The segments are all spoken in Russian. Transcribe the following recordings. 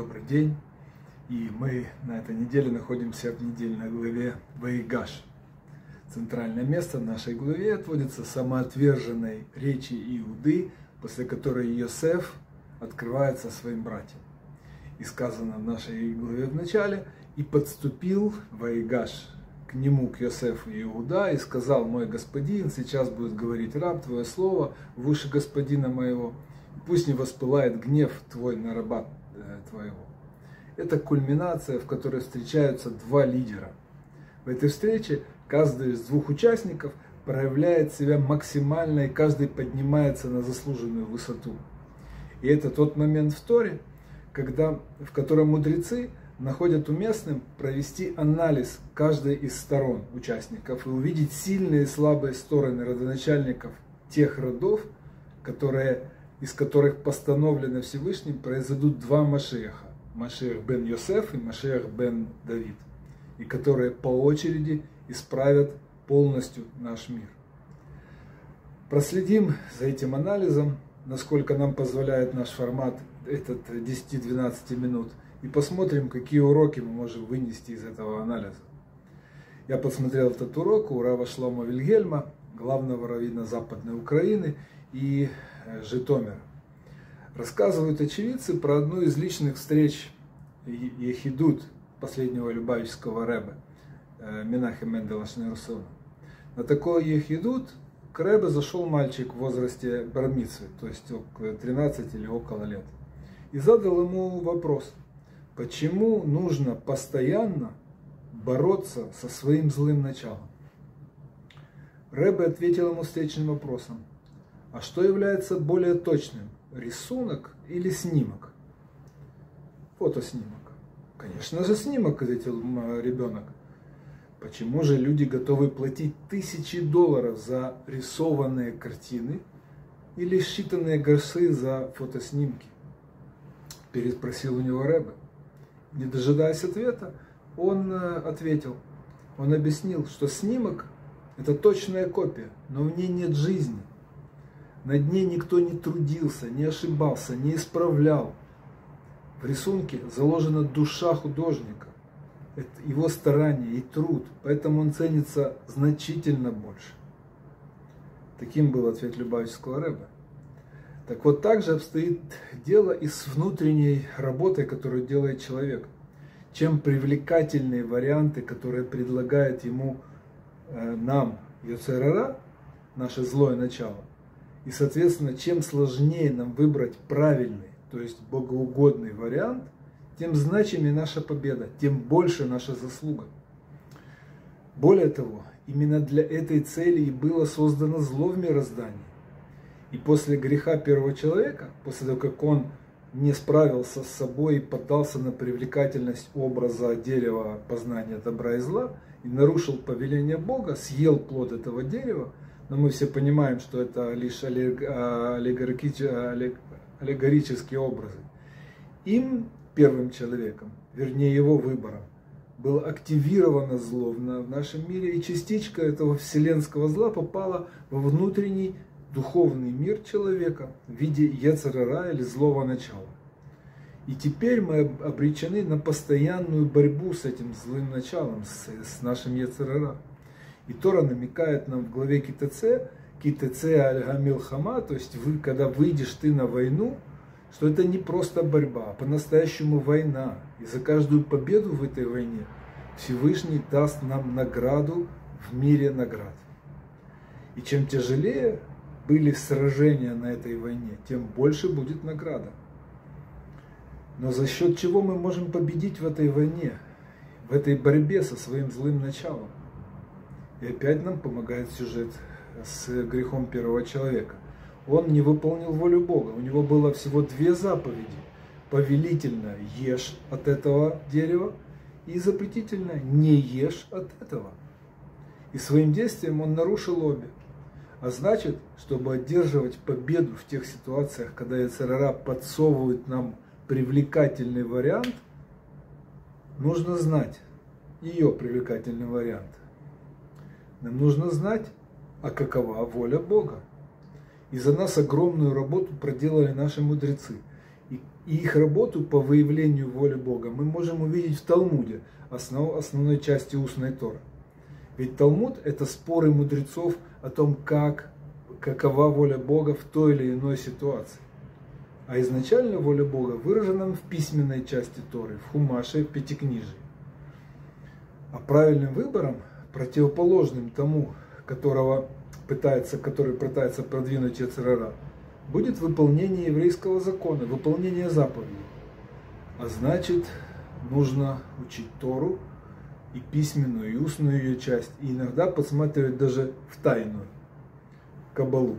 Добрый день. И мы на этой неделе находимся в недельной главе Вайигаш. Центральное место в нашей главе отводится самоотверженной речи Иуды, после которой Йосеф открывается своим братьям. И сказано в нашей главе в начале: «И подступил Вайигаш к нему, к Йосефу Иуда, и сказал: мой господин, сейчас будет говорить раб твое слово в уши господина моего, пусть не воспылает гнев твой на раба твоего». Это кульминация, в которой встречаются два лидера. В этой встрече каждый из двух участников проявляет себя максимально, и каждый поднимается на заслуженную высоту. И это тот момент в Торе, в котором мудрецы находят уместным провести анализ каждой из сторон участников и увидеть сильные и слабые стороны родоначальников тех родов, из которых постановлено Всевышним произойдут два Машиаха: Машиах бен Йосеф и Машиах бен Давид, и которые по очереди исправят полностью наш мир. Проследим за этим анализом, насколько нам позволяет наш формат, этот 10-12 минут, и посмотрим, какие уроки мы можем вынести из этого анализа. Я посмотрел этот урок у Рава Шлома Вильгельма, главного раввина Западной Украины и Житомира. Рассказывают очевидцы про одну из личных встреч Ехидут, последнего Любавичского Ребе, Менахем-Мендела Шнеерсона. На такой Ехидут к Ребе зашел мальчик в возрасте бармицвы, то есть 13 или около лет, и задал ему вопрос: почему нужно постоянно бороться со своим злым началом? Ребе ответил ему встречным вопросом: а что является более точным, рисунок или снимок? Фотоснимок. Конечно же, снимок, ответил ребенок. Почему же люди готовы платить $1000 за рисованные картины или считанные гроши за фотоснимки? Переспросил у него Ребе. Не дожидаясь ответа, он ответил. Он объяснил, что снимок — это точная копия, но в ней нет жизни. На дне никто не трудился, не ошибался, не исправлял. В рисунке заложена душа художника, это его старание и труд, поэтому он ценится значительно больше. Таким был ответ Любавичского Ребе. Так вот, так же обстоит дело и с внутренней работой, которую делает человек. Чем привлекательнее варианты, которые предлагает ему, нам, Йецер ха-ра, наше злое начало, и, соответственно, чем сложнее нам выбрать правильный, то есть богоугодный вариант, тем значимее наша победа, тем больше наша заслуга. Более того, именно для этой цели и было создано зло в мироздании. И после греха первого человека, после того, как он не справился с собой и поддался на привлекательность образа дерева познания добра и зла, и нарушил повеление Бога, съел плод этого дерева, но мы все понимаем, что это лишь аллегорические образы. Им, первым человеком, вернее его выбором, было активировано зло в нашем мире, и частичка этого вселенского зла попала во внутренний духовный мир человека в виде Йецер ха-ра, или злого начала. И теперь мы обречены на постоянную борьбу с этим злым началом, с нашим Йецер ха-ра. И Тора намекает нам в главе «Ки теце аль-хамилхама», то есть когда выйдешь ты на войну, что это не просто борьба, а по-настоящему война. И за каждую победу в этой войне Всевышний даст нам награду в мире наград. И чем тяжелее были сражения на этой войне, тем больше будет награда. Но за счет чего мы можем победить в этой войне, в этой борьбе со своим злым началом? И опять нам помогает сюжет с грехом первого человека. Он не выполнил волю Бога. У него было всего две заповеди: повелительно — ешь от этого дерева, и запретительно — не ешь от этого. И своим действием он нарушил обе. А значит, чтобы одерживать победу в тех ситуациях, когда Йецер ха-ра подсовывает нам привлекательный вариант, нужно знать ее привлекательный вариант. Нам нужно знать, а какова воля Бога. И за нас огромную работу проделали наши мудрецы. И и их работу по выявлению воли Бога мы можем увидеть в Талмуде, основной части устной Торы. Ведь Талмуд – это споры мудрецов о том, какова воля Бога в той или иной ситуации. А изначально воля Бога выражена в письменной части Торы, в Хумаше, в Пятикнижии. А правильным выбором, противоположным тому, который пытается продвинуть Йецер ха-ра, будет выполнение еврейского закона, выполнение заповедей. А значит, нужно учить Тору, и письменную, и устную ее часть, и иногда подсматривать даже в тайную, Кабалу.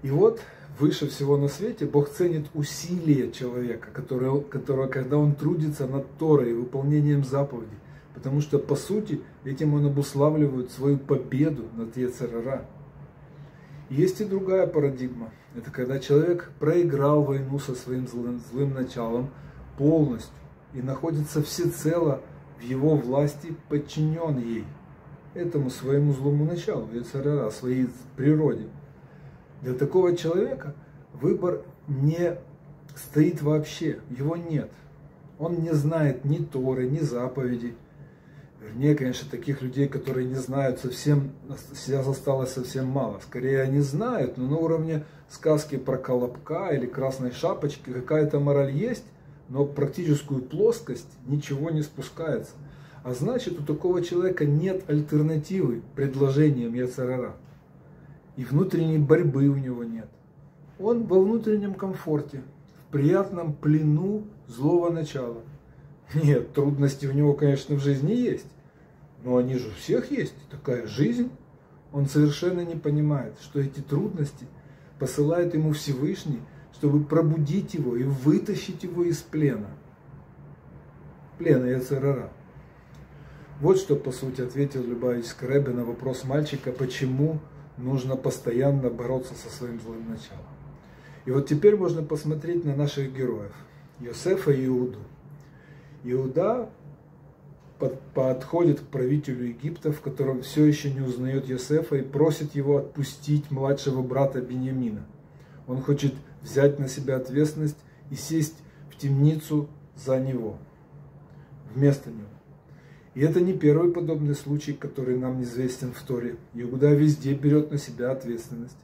И вот, выше всего на свете, Бог ценит усилия человека, когда он трудится над Торой и выполнением заповедей, потому что, по сути, этим он обуславливает свою победу над Йецер ха-ра. Есть и другая парадигма. Это когда человек проиграл войну со своим злым началом полностью и находится всецело в его власти, подчинен ей, этому своему злому началу, Йецер ха-ра, своей природе. Для такого человека выбор не стоит вообще, его нет. Он не знает ни Торы, ни заповедей. Вернее, конечно, таких людей, которые не знают совсем, сейчас осталось совсем мало. Скорее, они знают, но на уровне сказки про Колобка или Красной Шапочки какая-то мораль есть, но в практическую плоскость ничего не спускается. А значит, у такого человека нет альтернативы предложениям Йецер ха-ра. И внутренней борьбы у него нет. Он во внутреннем комфорте, в приятном плену злого начала. Нет, трудности у него, конечно, в жизни есть, но они же у всех есть, такая жизнь. Он совершенно не понимает, что эти трудности посылает ему Всевышний, чтобы пробудить его и вытащить его из плена. Плена Йецер ха-ра. Вот что, по сути, ответил Любавичский Ребе на вопрос мальчика, почему нужно постоянно бороться со своим злым началом. И вот теперь можно посмотреть на наших героев, Йосефа и Иуду. Иуда подходит к правителю Египта, в котором все еще не узнает Йосефа, и просит его отпустить младшего брата Беньямина. Он хочет взять на себя ответственность и сесть в темницу за него, вместо него. И это не первый подобный случай, который нам известен в Торе. Иуда везде берет на себя ответственность.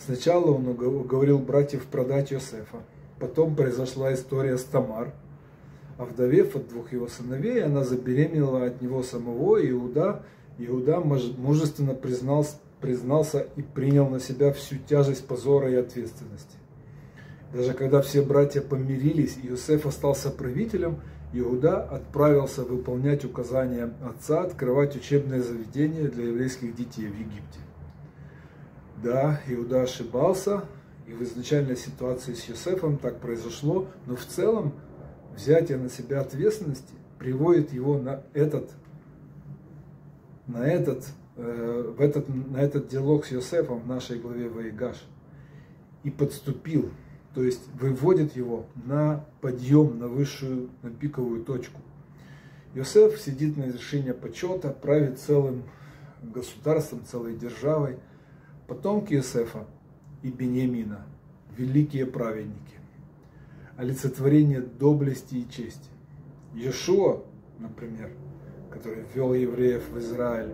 Сначала он уговорил братьев продать Йосефа. Потом произошла история с Тамар, овдовев от двух его сыновей, она забеременела от него самого. Иуда мужественно признался и принял на себя всю тяжесть позора и ответственности. Даже когда все братья помирились и Йосеф остался правителем, Иуда отправился выполнять указания отца, открывать учебное заведение для еврейских детей в Египте. Да, Иуда ошибался, и в изначальной ситуации с Йосефом так произошло, но в целом взятие на себя ответственности приводит его на этот диалог с Йосефом в нашей главе Вайигаш. И подступил, то есть выводит его на подъем, на высшую, на пиковую точку. Йосеф сидит на вершине почета, правит целым государством, целой державой. Потомки Йосефа и Беньямина – великие праведники, олицетворение доблести и чести. Иешуа, например, который ввел евреев в Израиль,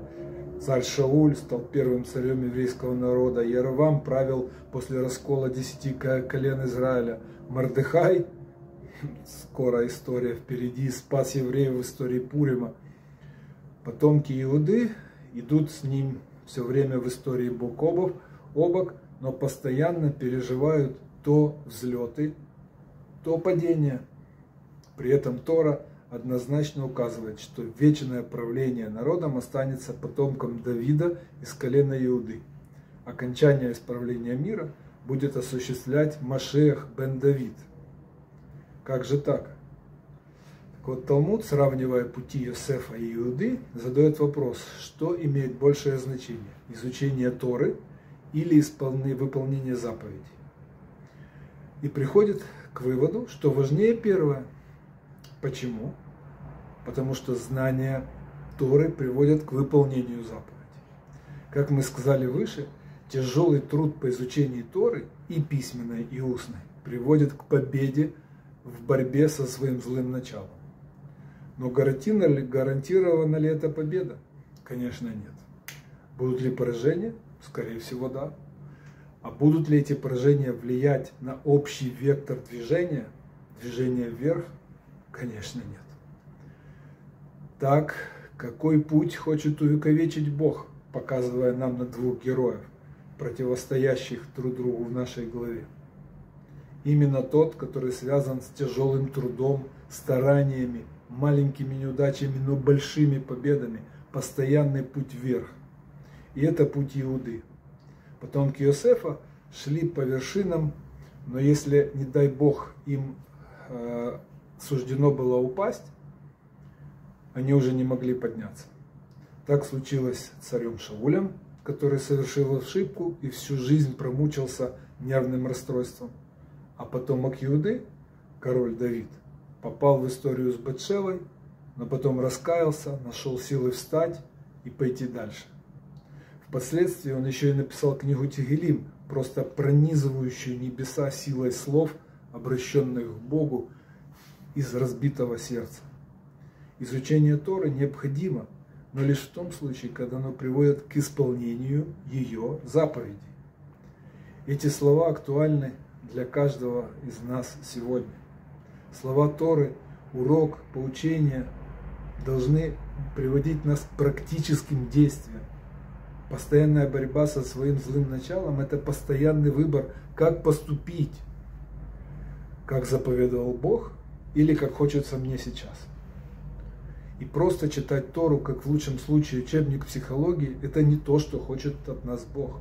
царь Шауль стал первым царем еврейского народа, Яровам правил после раскола 10 колен Израиля, Мардыхай, скоро история впереди, спас евреев в истории Пурима. Потомки Иуды идут с ним все время в истории бок о бок, но постоянно переживают то взлеты, то падение. При этом Тора однозначно указывает, что вечное правление народом останется потомкам Давида из колена Иуды. Окончание исправления мира будет осуществлять Машиах бен Давид. Как же так? Так вот, Талмуд, сравнивая пути Йосефа и Иуды, задает вопрос, что имеет большее значение – изучение Торы или выполнение заповедей? И приходит к выводу, что важнее первое. Почему? Потому что знания Торы приводят к выполнению заповедей. Как мы сказали выше, тяжелый труд по изучению Торы, и письменной, и устной, приводит к победе в борьбе со своим злым началом. Но гарантирована ли эта победа? Конечно, нет. Будут ли поражения? Скорее всего, да. А будут ли эти поражения влиять на общий вектор движения, движение вверх? Конечно, нет. Так, какой путь хочет увековечить Бог, показывая нам на двух героев, противостоящих друг другу в нашей главе? Именно тот, который связан с тяжелым трудом, стараниями, маленькими неудачами, но большими победами, постоянный путь вверх. И это путь Иуды. Потомки Йосефа шли по вершинам, но если, не дай Бог, им суждено было упасть, они уже не могли подняться. Так случилось с царем Шаулем, который совершил ошибку и всю жизнь промучился нервным расстройством. А потомок Иуды, король Давид, попал в историю с Бетшевой, но потом раскаялся, нашел силы встать и пойти дальше. Впоследствии он еще и написал книгу Тегелим, просто пронизывающую небеса силой слов, обращенных к Богу из разбитого сердца. Изучение Торы необходимо, но лишь в том случае, когда оно приводит к исполнению ее заповедей. Эти слова актуальны для каждого из нас сегодня. Слова Торы, урок, поучение должны приводить нас к практическим действиям. Постоянная борьба со своим злым началом – это постоянный выбор, как поступить, как заповедовал Бог или как хочется мне сейчас. И просто читать Тору, как в лучшем случае учебник психологии, это не то, что хочет от нас Бог.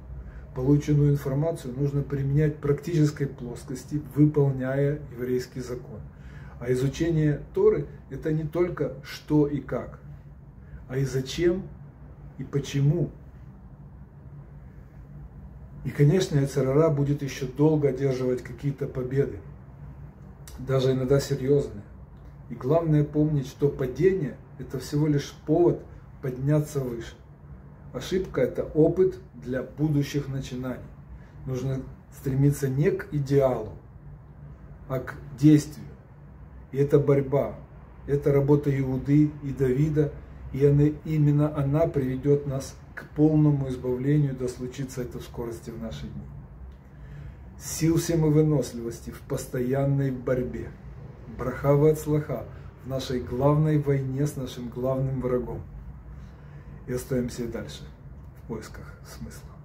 Полученную информацию нужно применять в практической плоскости, выполняя еврейский закон. А изучение Торы – это не только что и как, а и зачем, и почему. И, конечно, Йецер ха-ра будет еще долго одерживать какие-то победы, даже иногда серьезные. И главное помнить, что падение – это всего лишь повод подняться выше. Ошибка – это опыт для будущих начинаний. Нужно стремиться не к идеалу, а к действию. И это борьба, это работа Иуды и Давида, и именно она приведет нас к полному избавлению, да случится это в скорости в наши дни. Сил всем и выносливости в постоянной борьбе. Браха ве-ацлаха в нашей главной войне с нашим главным врагом. И остаемся и дальше в поисках смысла.